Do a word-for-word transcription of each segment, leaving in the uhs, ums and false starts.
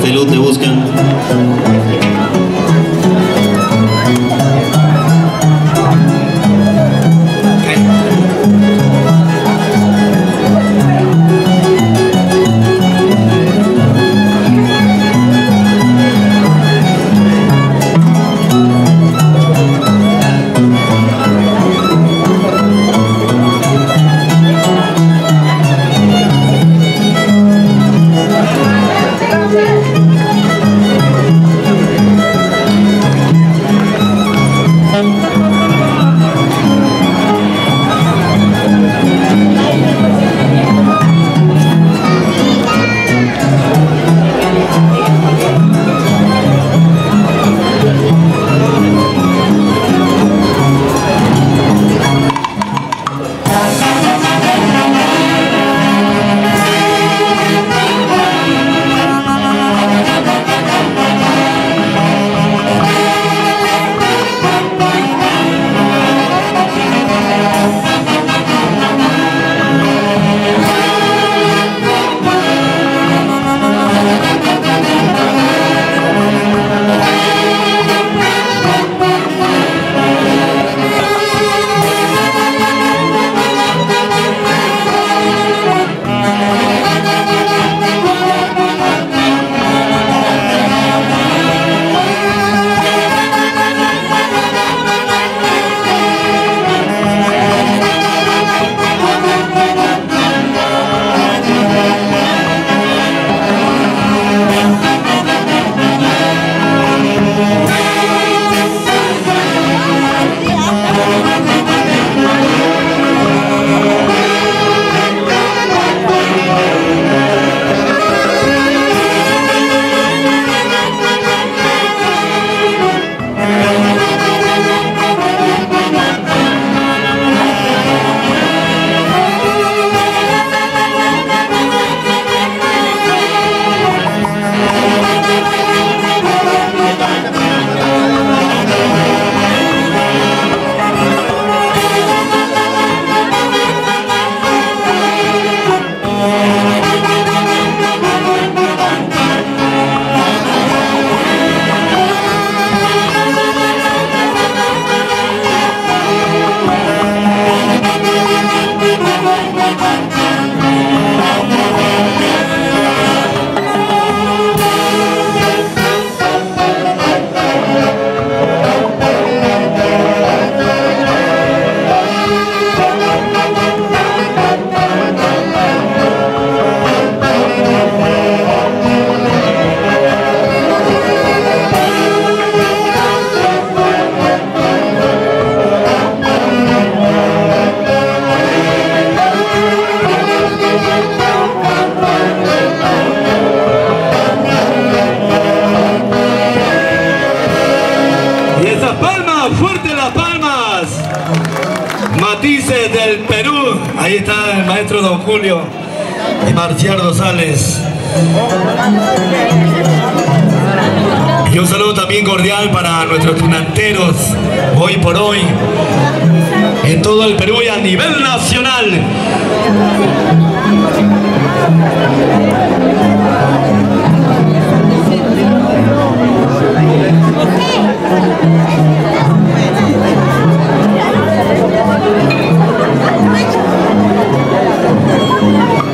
Gastelú te buscan. Matices del Perú, ahí está el maestro Don Julio y Marcial Rosales. Y un saludo también cordial para nuestros tunanteros hoy por hoy en todo el Perú y a nivel nacional. Thank you.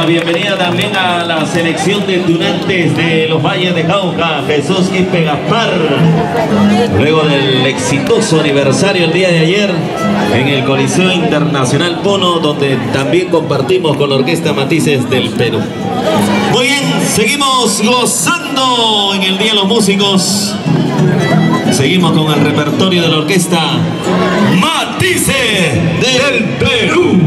la bienvenida también a la selección de estudiantes de los Valles de Jauja, Jesús Quípe Gaspar, luego del exitoso aniversario el día de ayer en el Coliseo Internacional Puno, donde también compartimos con la Orquesta Matices del Perú. Muy bien, seguimos gozando en el Día de los Músicos. Seguimos con el repertorio de la Orquesta Matices del Perú.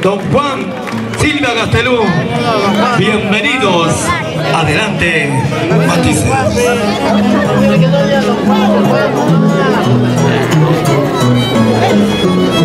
Don Juan, Silvia Gastelú, bienvenidos. Adelante, Matices. Thank you.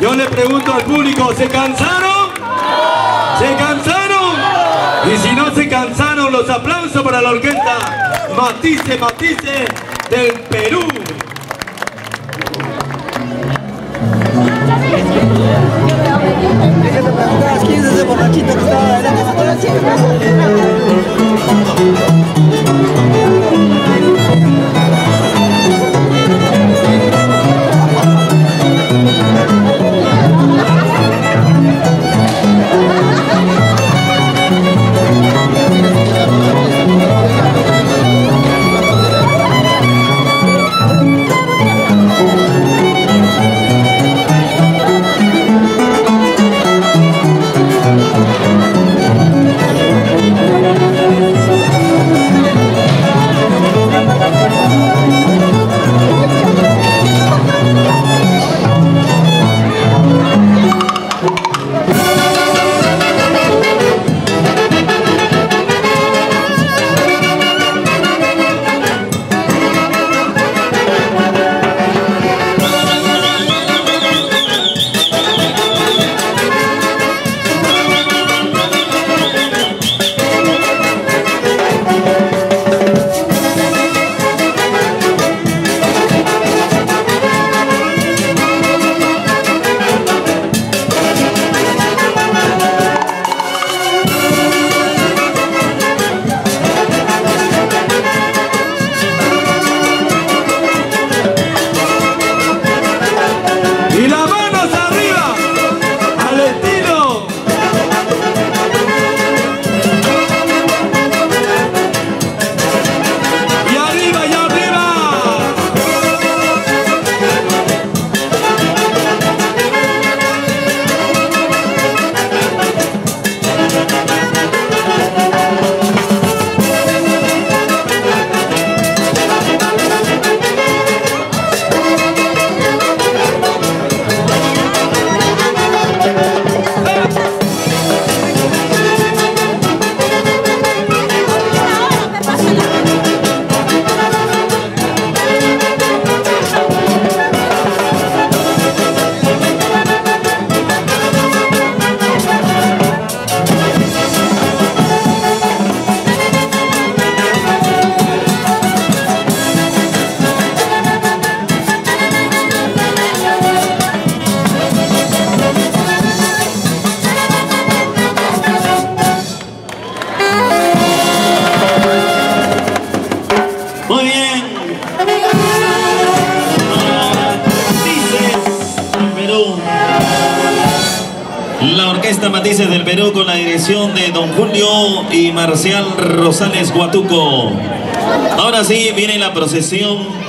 Yo le pregunto al público, ¿se cansaron? ¿Se cansaron? Y si no se cansaron, los aplausos para la orquesta Matices, Matices del Perú. ¿Quién es ese borrachito que estaba adelante? Matices del Perú, con la dirección de Don Julio y Marcial Rosales Huatuco. Ahora sí viene la procesión